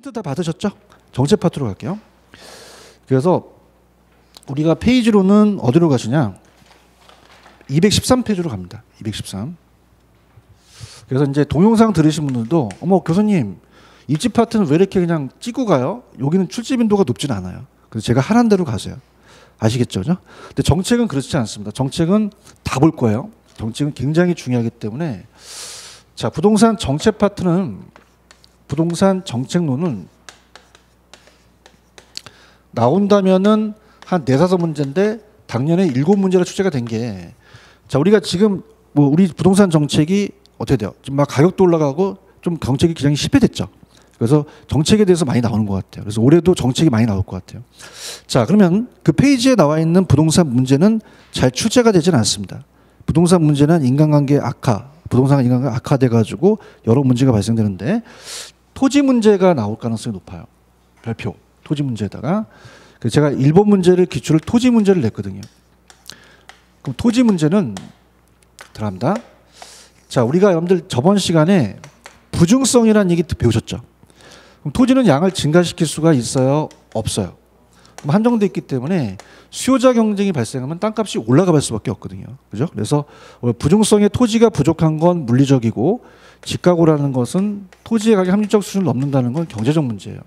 힌트 다 받으셨죠? 정체 파트로 갈게요. 그래서 우리가 페이지로는 어디로 가시냐? 213페이지로 갑니다. 213. 그래서 이제 동영상 들으신 분들도 어머 교수님 입집 파트는 왜 이렇게 그냥 찍고 가요? 여기는 출집 인도가 높진 않아요. 그래서 제가 하란 대로 가세요. 아시겠죠? 그죠? 근데 정책은 그렇지 않습니다. 정책은 다 볼 거예요. 정책은 굉장히 중요하기 때문에 자 부동산 정책 파트는 부동산 정책론은 나온다면은 한 4-5문제인데 작년에 7문제가 출제가 된 게 자 우리가 지금 뭐 우리 부동산 정책이 어떻게 돼요? 지금 막 가격도 올라가고 좀 정책이 굉장히 실패됐죠. 그래서 정책에 대해서 많이 나오는 것 같아요. 그래서 올해도 정책이 많이 나올 것 같아요. 자 그러면 그 페이지에 나와 있는 부동산 문제는 잘 출제가 되진 않습니다. 부동산 문제는 인간관계 악화, 부동산 인간관계 악화돼가지고 여러 문제가 발생되는데 토지 문제가 나올 가능성이 높아요. 별표 토지 문제에다가 제가 1번 문제를 기초로 토지 문제를 냈거든요. 그럼 토지 문제는 들어갑니다. 자 우리가 여러분들 저번 시간에 부증성이라는 얘기 배우셨죠. 그럼 토지는 양을 증가시킬 수가 있어요? 없어요. 그럼 한정돼 있기 때문에 수요자 경쟁이 발생하면 땅값이 올라가 볼 수밖에 없거든요. 그죠? 그래서 부증성의 토지가 부족한 건 물리적이고 집가고라는 것은 토지의 가격 합리적 수준을 넘는다는 건 경제적 문제예요.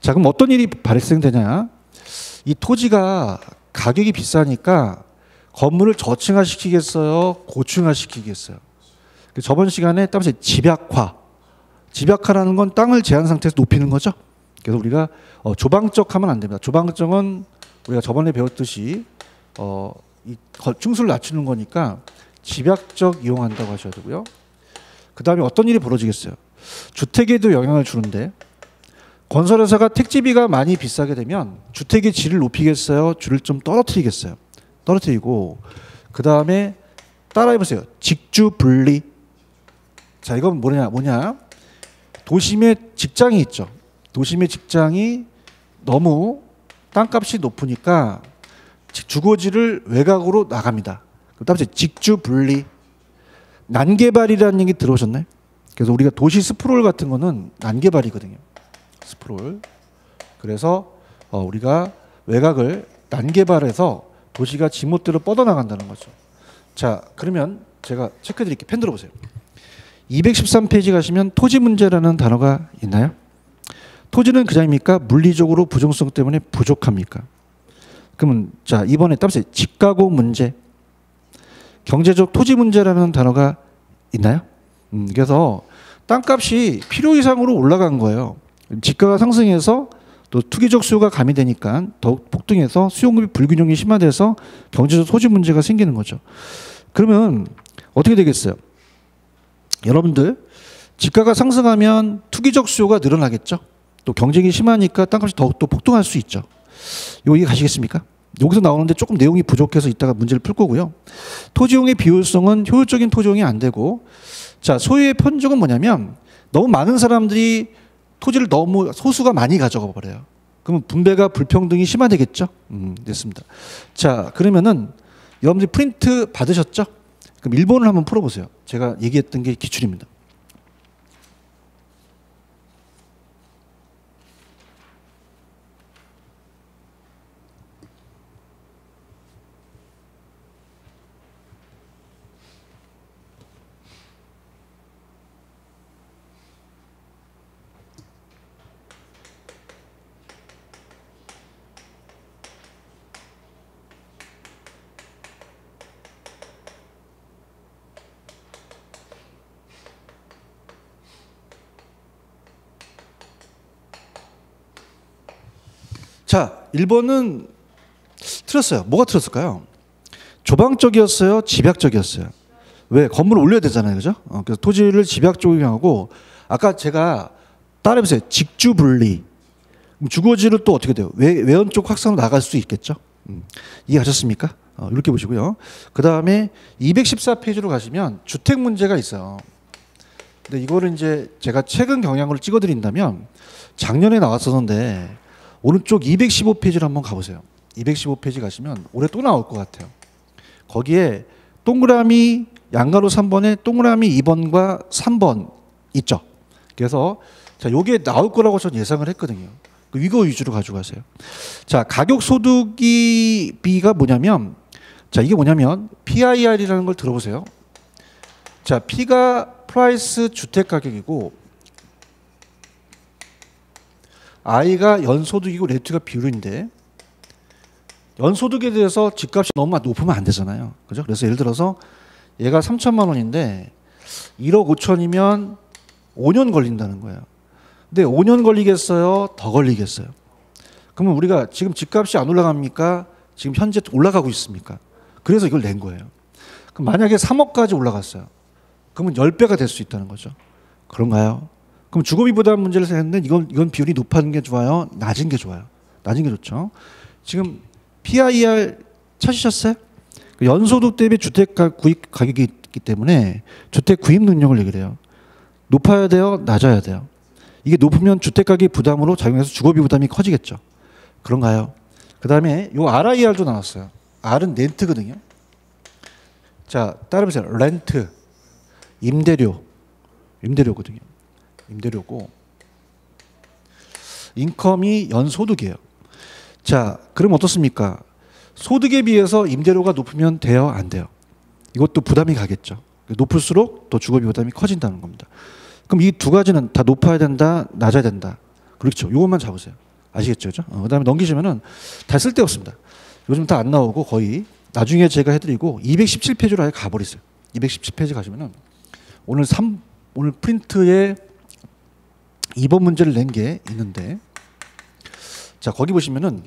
자 그럼 어떤 일이 발생되냐? 이 토지가 가격이 비싸니까 건물을 저층화시키겠어요? 고층화시키겠어요? 저번 시간에 따라서 집약화. 집약화라는 건 땅을 제한 상태에서 높이는 거죠. 그래서 우리가 조방적 하면 안 됩니다. 조방적은 우리가 저번에 배웠듯이 이 층수를 낮추는 거니까 집약적 이용한다고 하셔야 되고요. 그 다음에 어떤 일이 벌어지겠어요? 주택에도 영향을 주는데 건설회사가 택지비가 많이 비싸게 되면 주택의 질을 높이겠어요? 질을 좀 떨어뜨리겠어요? 떨어뜨리고 그 다음에 따라해보세요. 직주분리. 자 이건 뭐냐? 도심에 직장이 있죠. 도심의 직장이 너무 땅값이 높으니까 주거지를 외곽으로 나갑니다. 그 다음에 직주분리. 난개발이라는 얘기 들어보셨나요? 그래서 우리가 도시 스프롤 같은 거는 난개발이거든요. 스프롤. 그래서 우리가 외곽을 난개발해서 도시가 지멋대로 뻗어나간다는 거죠. 자 그러면 제가 체크 드릴게요. 펜 들어보세요. 213페이지 가시면 토지 문제라는 단어가 있나요? 토지는 그냥입니까? 물리적으로 부정성 때문에 부족합니까? 그러면 자 이번에 따보세요. 집가고 문제. 경제적 토지 문제라는 단어가 있나요? 그래서 땅값이 필요 이상으로 올라간 거예요. 집가가 상승해서 또 투기적 수요가 가미되니까 더욱 폭등해서 수요공급 불균형이 심화돼서 경제적 토지 문제가 생기는 거죠. 그러면 어떻게 되겠어요? 여러분들 집가가 상승하면 투기적 수요가 늘어나겠죠. 또 경쟁이 심하니까 땅값이 더욱더 폭등할 수 있죠. 여기 가시겠습니까? 여기서 나오는데 조금 내용이 부족해서 이따가 문제를 풀 거고요. 토지용의 비효율성은 효율적인 토지용이 안 되고 자 소유의 편중은 뭐냐면 너무 많은 사람들이 토지를 너무 소수가 많이 가져가 버려요. 그러면 분배가 불평등이 심화되겠죠. 됐습니다. 자 그러면은 여러분들 프린트 받으셨죠? 그럼 1번을 한번 풀어보세요. 제가 얘기했던 게 기출입니다. 자 1번은 틀렸어요. 뭐가 틀렸을까요? 조방적이었어요? 집약적이었어요? 왜? 건물을 올려야 되잖아요. 그죠? 그래서 토지를 집약적으로 이용하고 아까 제가 따라해보세요. 직주분리. 주거지를 또 어떻게 돼요? 외연 쪽 확산으로 나갈 수 있겠죠? 이해하셨습니까? 이렇게 보시고요. 그 다음에 214페이지로 가시면 주택 문제가 있어요. 근데 이거를 이제 제가 최근 경향으로 찍어드린다면 작년에 나왔었는데 오른쪽 215페이지를 한번 가보세요. 215페이지 가시면 올해 또 나올 것 같아요. 거기에 동그라미 양가로 3번에 동그라미 2번과 3번 있죠. 그래서 자, 요게 나올 거라고 전 예상을 했거든요. 이거 위주로 가져가세요. 자, 가격소득이 비가 뭐냐면, 자, 이게 뭐냐면 PIR이라는 걸 들어보세요. 자, P가 프라이스 주택가격이고, I가 연소득이고, 레트가 비율인데, 연소득에 대해서 집값이 너무 높으면 안 되잖아요. 그죠? 그래서 예를 들어서 얘가 3천만 원인데 1억 5천이면 5년 걸린다는 거예요. 근데 5년 걸리겠어요? 더 걸리겠어요? 그러면 우리가 지금 집값이 안 올라갑니까? 지금 현재 올라가고 있습니까? 그래서 이걸 낸 거예요. 그럼 만약에 3억까지 올라갔어요. 그러면 10배가 될 수 있다는 거죠. 그런가요? 그럼 주거비 부담 문제를 생각했는데 이건 비율이 높은 게 좋아요? 낮은 게 좋아요? 낮은 게 좋죠. 지금 PIR 찾으셨어요? 연소득 대비 주택 구입 가격이 있기 때문에 주택 구입 능력을 얘기를 해요. 높아야 돼요? 낮아야 돼요? 이게 높으면 주택 가격 부담으로 작용해서 주거비 부담이 커지겠죠. 그런가요? 그 다음에 요 RIR도 나왔어요. R은 렌트거든요. 자, 따라보세요. 렌트, 임대료거든요. 임대료고 인컴이 연소득이에요. 자, 그럼 어떻습니까? 소득에 비해서 임대료가 높으면 돼요? 안 돼요? 이것도 부담이 가겠죠. 높을수록 더 주거비 부담이 커진다는 겁니다. 그럼 이 두 가지는 다 높아야 된다, 낮아야 된다. 그렇죠. 이것만 잡으세요. 아시겠죠? 그죠? 그 다음에 넘기시면은 다 쓸데없습니다. 요즘 다 안 나오고 거의 나중에 제가 해드리고 217페이지로 아예 가버리세요. 217페이지 가시면은 오늘 프린트에 2번 문제를 낸 게 있는데, 자, 거기 보시면은,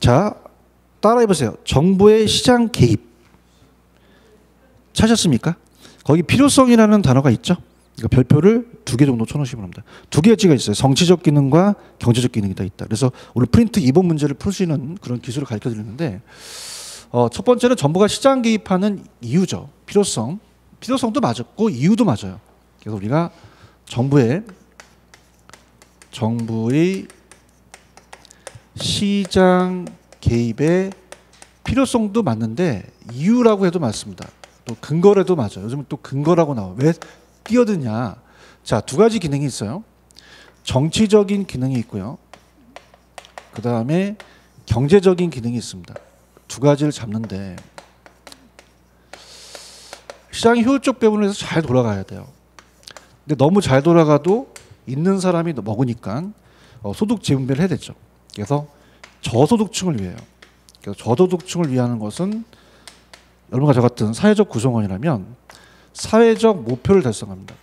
자, 따라해 보세요. 정부의 시장 개입 찾으셨습니까? 거기 필요성이라는 단어가 있죠. 그러니까 별표를 2개 정도 쳐놓으시면 합니다. 2 개가 있어요. 정치적 기능과 경제적 기능이 다 있다. 그래서 오늘 프린트 2번 문제를 풀수있는 그런 기술을 가르쳐 드리는데, 첫 번째는 정부가 시장 개입하는 이유죠. 필요성도 맞았고 이유도 맞아요. 그래서 우리가 정부의 시장 개입의 필요성도 맞는데 이유라고 해도 맞습니다. 또 근거라도 맞아요. 요즘 또 근거라고 나와요. 왜 끼어드냐. 자, 두 가지 기능이 있어요. 정치적인 기능이 있고요. 그 다음에 경제적인 기능이 있습니다. 두 가지를 잡는데 시장이 효율적 배분을 해서 잘 돌아가야 돼요. 근데 너무 잘 돌아가도 있는 사람이 먹으니까 소득 재분배를 해야 되죠. 그래서 저소득층을 위해요. 그래서 저소득층을 위하는 것은 여러분과 저 같은 사회적 구성원이라면 사회적 목표를 달성합니다.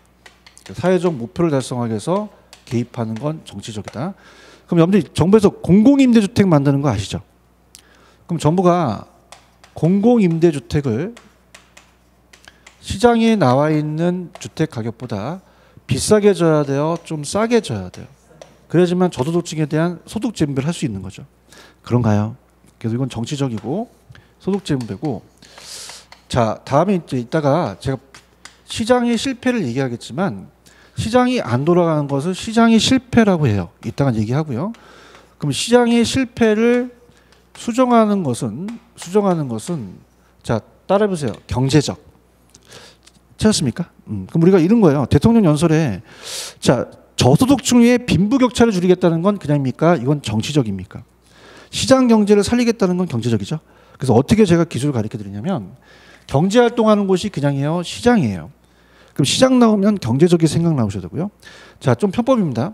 사회적 목표를 달성하기 위해서 개입하는 건 정치적이다. 그럼 여러분들 정부에서 공공임대주택 만드는 거 아시죠? 그럼 정부가 공공임대주택을 시장에 나와 있는 주택 가격보다 비싸게 줘야 돼요? 좀 싸게 줘야 돼요? 그래야지만 저소득층에 대한 소득 재분배를 할 수 있는 거죠. 그런가요? 그래서 이건 정치적이고 소득 재분배고, 자, 다음에 이제 이따가 제가 시장의 실패를 얘기하겠지만 시장이 안 돌아가는 것을 시장의 실패라고 해요. 이따가 얘기하고요. 그럼 시장의 실패를 수정하는 것은 자, 따라해보세요. 경제적. 찾았습니까? 그럼 우리가 이런 거예요. 대통령 연설에, 자, 저소득층의 빈부격차를 줄이겠다는 건 그냥입니까? 이건 정치적입니까? 시장 경제를 살리겠다는 건 경제적이죠. 그래서 어떻게 제가 기술을 가르쳐 드리냐면 경제 활동하는 곳이 그냥이에요? 시장이에요. 그럼 시장 나오면 경제적인 생각 나오셔야 되고요. 자, 좀 편법입니다.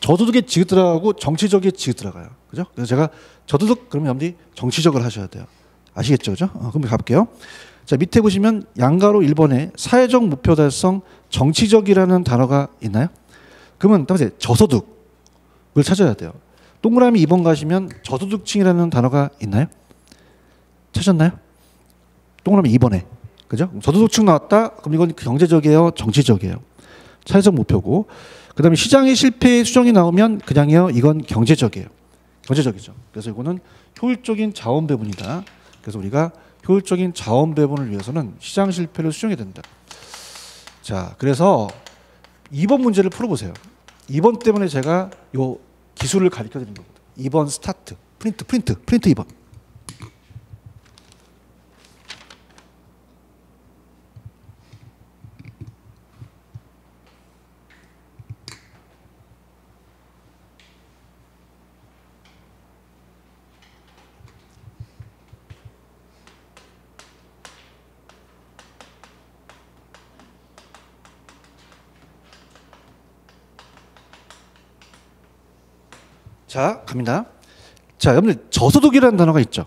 저소득에 지읒 들어가고 정치적에 지읒 들어가요. 그죠? 그래서 제가 저소득 그러면 여러분들이 정치적을 하셔야 돼요. 아시겠죠? 그죠? 그럼 가볼게요. 자, 밑에 보시면 양가로 1번에 사회적 목표 달성 정치적이라는 단어가 있나요? 그러면 따라서 저소득을 찾아야 돼요. 동그라미 2번 가시면 저소득층이라는 단어가 있나요? 찾았나요? 동그라미 2번에. 그죠? 저소득층 나왔다. 그럼 이건 경제적이에요? 정치적이에요? 사회적 목표고. 그 다음에 시장의 실패의 수정이 나오면 그냥이에요? 이건 경제적이에요. 경제적이죠. 그래서 이거는 효율적인 자원 배분이다. 그래서 우리가 효율적인 자원 배분을 위해서는 시장 실패를 수정해야 된다. 자, 그래서 2번 문제를 풀어보세요. 2번 때문에 제가 요 기술을 가르쳐 드린 겁니다. 2번 스타트. 프린트 2번. 자, 갑니다. 자, 여러분들 저소득이라는 단어가 있죠.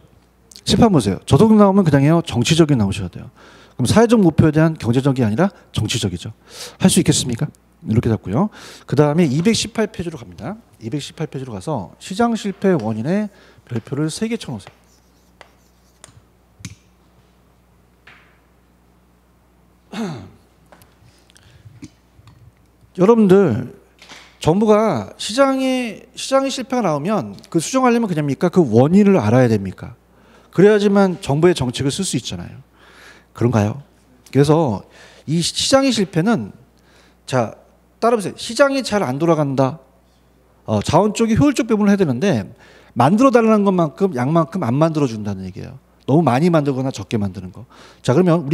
실판 보세요. 저소득 나오면 그냥요 정치적인 나오셔야 돼요. 그럼 사회적 목표에 대한 경제적이 아니라 정치적이죠. 할 수 있겠습니까? 이렇게 잡고요. 그 다음에 218페이지로 갑니다. 218페이지로 가서 시장 실패 원인의 별표를 3개 쳐놓으세요. 여러분들 정부가 시장의 실패가 나오면 그 수정하려면 그냥입니까? 그 원인을 알아야 됩니까? 그래야지만 정부의 정책을 쓸 수 있잖아요. 그런가요? 그래서 이 시장의 실패는 자 따라보세요. 시장이 잘 안 돌아간다. 자원 쪽이 효율적 배분을 해야 되는데 만들어달라는 것만큼 양만큼 안 만들어준다는 얘기예요. 너무 많이 만들거나 적게 만드는 거. 자 그러면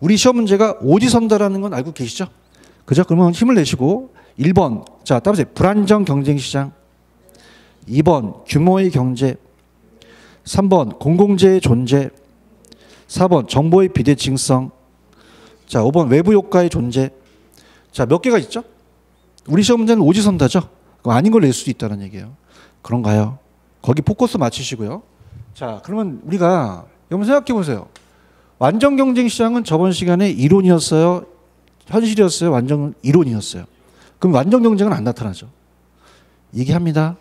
우리 시험 문제가 오지선다라는 건 알고 계시죠? 그죠? 그러면 힘을 내시고 1번 자 따라보세요. 불안정 경쟁시장, 2번 규모의 경제, 3번 공공재의 존재, 4번 정보의 비대칭성, 자 5번 외부 효과의 존재. 자 몇 개가 있죠? 우리 시험 문제는 오지선다죠? 그럼 아닌 걸 낼 수도 있다는 얘기예요. 그런가요? 거기 포커스 맞추시고요. 자 그러면 우리가 여러분 생각해 보세요. 완전 경쟁 시장은 저번 시간에 이론이었어요? 현실이었어요? 완전 이론이었어요? 그럼 완전 경쟁은 안 나타나죠. 얘기합니다.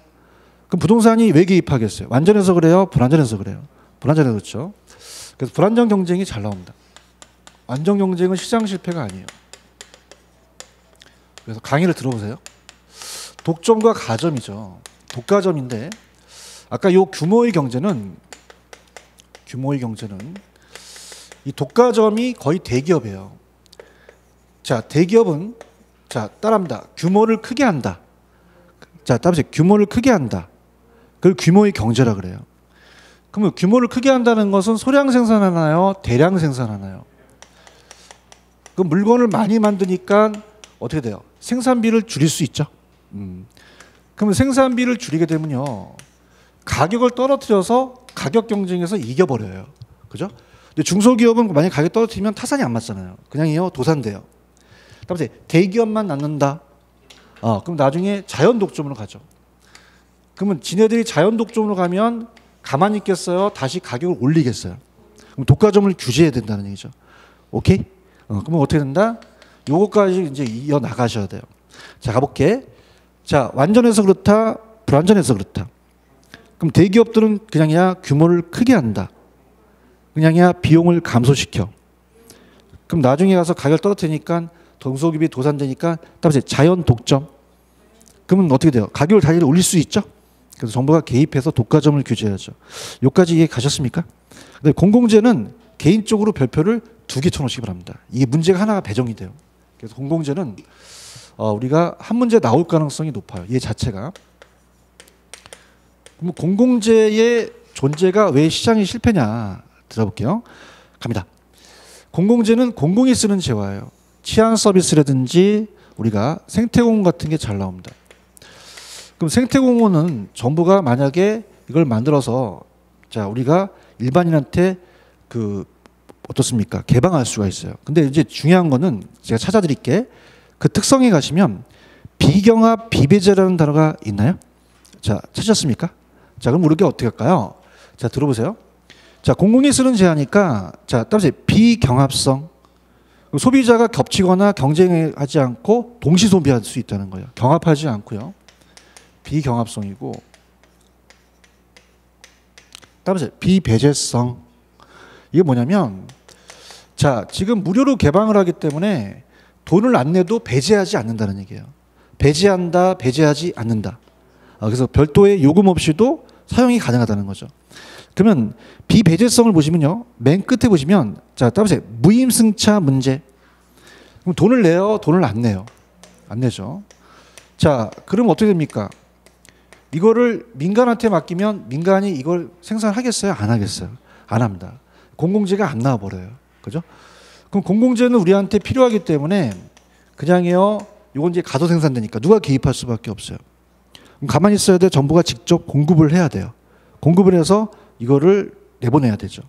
그럼 부동산이 왜 개입하겠어요? 완전해서 그래요? 불완전해서 그래요? 불완전해서 그렇죠. 그래서 불안정 경쟁이 잘 나옵니다. 완전 경쟁은 시장 실패가 아니에요. 그래서 강의를 들어보세요. 독점과 가점이죠. 독가점인데 아까 요 규모의 경제는 이 독가점이 거의 대기업이에요. 자 대기업은 자 따라합니다. 규모를 크게 한다. 자 따라보세요. 규모를 크게 한다. 그걸 규모의 경제라 그래요. 그러면 규모를 크게 한다는 것은 소량 생산하나요? 대량 생산하나요? 그럼 물건을 많이 만드니까 어떻게 돼요? 생산비를 줄일 수 있죠. 그러면 생산비를 줄이게 되면요. 가격을 떨어뜨려서 가격 경쟁에서 이겨버려요. 그죠? 근데 중소기업은 만약에 가격 떨어뜨리면 타산이 안 맞잖아요. 그냥요 도산돼요. 따라서 대기업만 남는다. 그럼 나중에 자연 독점으로 가죠. 그러면 지네들이 자연 독점으로 가면 가만히 있겠어요? 다시 가격을 올리겠어요? 그럼 독과점을 규제해야 된다는 얘기죠. 오케이? 그러면 어떻게 된다? 요거까지 이제 이어나가셔야 돼요. 자, 가볼게. 자, 완전해서 그렇다, 불완전해서 그렇다. 그럼 대기업들은 그냥이야 규모를 크게 한다. 그냥이야 비용을 감소시켜. 그럼 나중에 가서 가격을 떨어뜨리니까 동소기업이 도산되니까 따라서 자연 독점. 그러면 어떻게 돼요? 가격을 다시 올릴 수 있죠? 그래서 정부가 개입해서 독과점을 규제해야죠. 여기까지 이해 가셨습니까? 근데 공공재는 개인적으로 별표를 2개 쳐놓으시기 바랍니다. 이게 문제가 하나가 배정이 돼요. 그래서 공공재는 우리가 한 문제 나올 가능성이 높아요. 얘 자체가. 그럼 공공재의 존재가 왜 시장이 실패냐 들어볼게요. 갑니다. 공공재는 공공이 쓰는 재화예요. 치안 서비스라든지 우리가 생태공원 같은 게 잘 나옵니다. 그럼 생태공원은 정부가 만약에 이걸 만들어서 자 우리가 일반인한테 그 어떻습니까? 개방할 수가 있어요. 근데 이제 중요한 거는 제가 찾아드릴게. 그 특성에 가시면 비경합 비배제라는 단어가 있나요? 자 찾으셨습니까? 자 그럼 우리가 어떻게 할까요? 자 들어보세요. 자 공공이 쓰는 제한이니까 자 따라서 비경합성. 소비자가 겹치거나 경쟁하지 않고 동시 소비할 수 있다는 거예요. 경합하지 않고요. 비경합성이고 따라서 비배제성. 이게 뭐냐면 자 지금 무료로 개방을 하기 때문에 돈을 안 내도 배제하지 않는다는 얘기예요. 배제한다, 배제하지 않는다. 그래서 별도의 요금 없이도 사용이 가능하다는 거죠. 그러면 비배제성을 보시면요. 맨 끝에 보시면 자 따라보세요. 무임승차 문제. 그럼 돈을 내요? 돈을 안 내요? 안 내죠. 자 그럼 어떻게 됩니까? 이거를 민간한테 맡기면 민간이 이걸 생산하겠어요? 안 하겠어요? 안 합니다. 공공재가 안 나와버려요. 그죠? 그럼 공공재는 우리한테 필요하기 때문에 그냥요. 이건 이제 가도 생산되니까 누가 개입할 수밖에 없어요. 그럼 가만히 있어야 돼. 정부가 직접 공급을 해야 돼요. 공급을 해서 이거를 내보내야 되죠.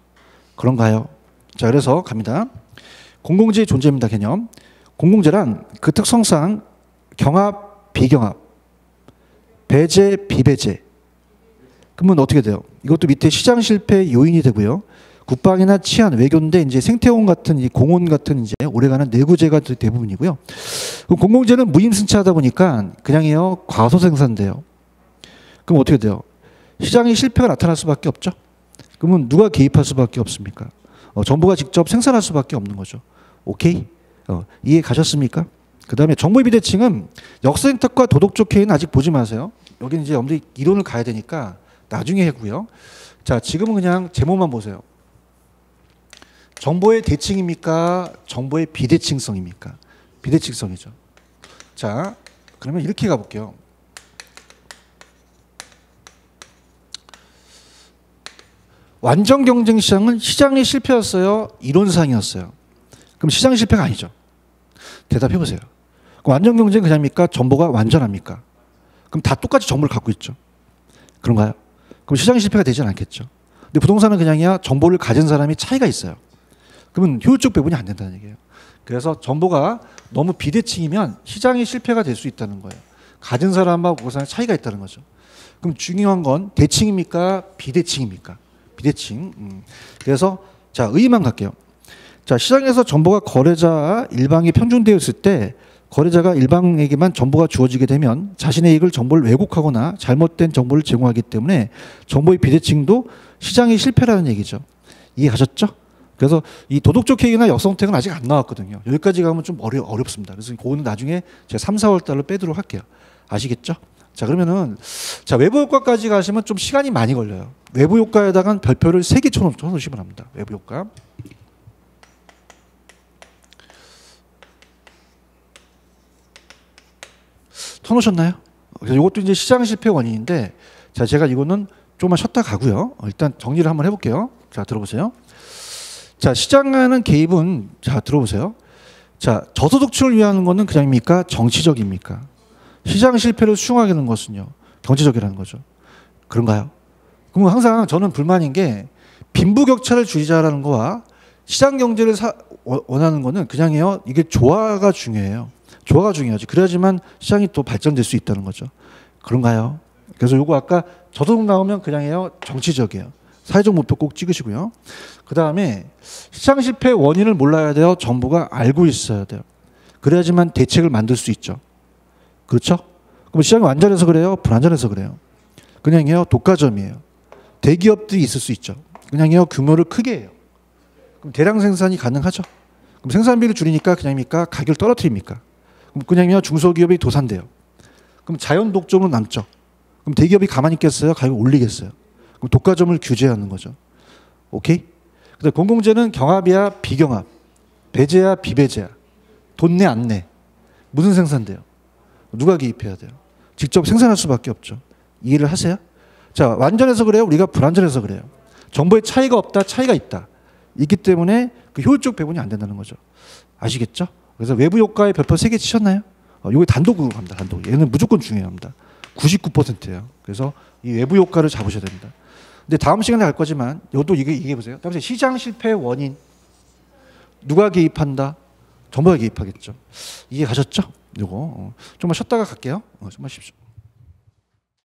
그런가요? 자, 그래서 갑니다. 공공재의 존재입니다. 개념. 공공재란 그 특성상 경합, 비경합, 배제, 비배제 그러면 어떻게 돼요? 이것도 밑에 시장 실패 요인이 되고요. 국방이나 치안, 외교인데 이제 생태원 같은 이 공원 같은 이제 오래가는 내구재가 대부분이고요. 그럼 공공재는 무임승차하다 보니까 그냥이요 과소생산돼요. 그럼 어떻게 돼요? 시장의 실패가 나타날 수밖에 없죠. 그러면 누가 개입할 수밖에 없습니까? 정부가 직접 생산할 수밖에 없는 거죠. 오케이, 이해 가셨습니까? 그 다음에 정보 비대칭은 역선택과 도덕적 해이는 아직 보지 마세요. 여기는 이제 엄밀히 이론을 가야 되니까 나중에 하고요. 자, 지금은 그냥 제목만 보세요. 정보의 대칭입니까? 정보의 비대칭성입니까? 비대칭성이죠. 자, 그러면 이렇게 가볼게요. 완전 경쟁 시장은 시장이 실패였어요? 이론상이었어요? 그럼 시장의 실패가 아니죠. 대답해보세요. 그럼 완전 경쟁은 그냥입니까? 정보가 완전합니까? 그럼 다 똑같이 정보를 갖고 있죠. 그런가요? 그럼 시장의 실패가 되진 않겠죠. 근데 부동산은 그냥이야 정보를 가진 사람이 차이가 있어요. 그러면 효율적 배분이 안 된다는 얘기예요. 그래서 정보가 너무 비대칭이면 시장의 실패가 될 수 있다는 거예요. 가진 사람하고 부동산의 차이가 있다는 거죠. 그럼 중요한 건 대칭입니까? 비대칭입니까? 비대칭. 그래서 자, 의의만 갈게요. 자, 시장에서 정보가 거래자 일방에 편중되어 있을 때 거래자가 일방에게만 정보가 주어지게 되면 자신의 이익을 정보를 왜곡하거나 잘못된 정보를 제공하기 때문에 정보의 비대칭도 시장의 실패라는 얘기죠. 이해하셨죠? 그래서 이 도덕적 해이나 역선택은 아직 안 나왔거든요. 여기까지 가면 좀 어렵습니다. 그래서 그거는 나중에 제가 3, 4월 달로 빼도록 할게요. 아시겠죠? 자, 그러면은 자, 외부 효과까지 가시면 좀 시간이 많이 걸려요. 외부 효과에다가 별표를 3개 쳐놓으시면 합니다. 외부 효과. 쳐놓으셨나요? 그래서 이것도 이제 시장 실패 원인인데, 자, 제가 이거는 조금만 쉬었다 가고요. 일단 정리를 한번 해볼게요. 자, 들어보세요. 자, 시장하는 개입은, 자, 들어보세요. 자, 저소득층을 위한 거는 그냥입니까? 정치적입니까? 시장 실패를 수용하게 되는 것은요, 경제적이라는 거죠. 그런가요? 그럼 항상 저는 불만인 게 빈부격차를 줄이자라는 거와 시장 경제를 원하는 거는 그냥이요. 이게 조화가 중요해요. 조화가 중요하지. 그래야지만 시장이 또 발전될 수 있다는 거죠. 그런가요? 그래서 요거 아까 저소득 나오면 그냥이요. 정치적이에요. 사회적 목표 꼭 찍으시고요. 그 다음에 시장 실패의 원인을 몰라야 돼요. 정부가 알고 있어야 돼요. 그래야지만 대책을 만들 수 있죠. 그렇죠? 그럼 시장이 완전해서 그래요? 불완전해서 그래요? 그냥이요. 독과점이에요. 대기업들이 있을 수 있죠. 그냥요 규모를 크게 해요. 그럼 대량 생산이 가능하죠. 그럼 생산비를 줄이니까 그냥입니까? 가격을 떨어뜨립니까? 그럼 그냥요 중소기업이 도산돼요. 그럼 자연 독점으로 남죠. 그럼 대기업이 가만히 있겠어요? 가격을 올리겠어요? 그럼 독과점을 규제하는 거죠. 오케이? 그래서 공공재는 경합이야 비경합, 배제야 비배제야, 돈 내 안 내, 무슨 생산돼요? 누가 개입해야 돼요? 직접 생산할 수밖에 없죠. 이해를 하세요? 자, 완전해서 그래요? 우리가 불완전해서 그래요? 정보의 차이가 없다, 차이가 있다. 있기 때문에 그 효율적 배분이 안 된다는 거죠. 아시겠죠? 그래서 외부 효과에 별표 3개 치셨나요? 이거 단독으로 갑니다. 단독. 얘는 무조건 중요합니다. 99%예요. 그래서 이 외부 효과를 잡으셔야 됩니다. 근데 다음 시간에 갈 거지만 이것도 얘기해 보세요. 다음에 시장 실패의 원인. 누가 개입한다? 정보가 개입하겠죠. 이해 가셨죠? 이거. 좀만 쉬었다가 갈게요. 좀만 쉬십시오.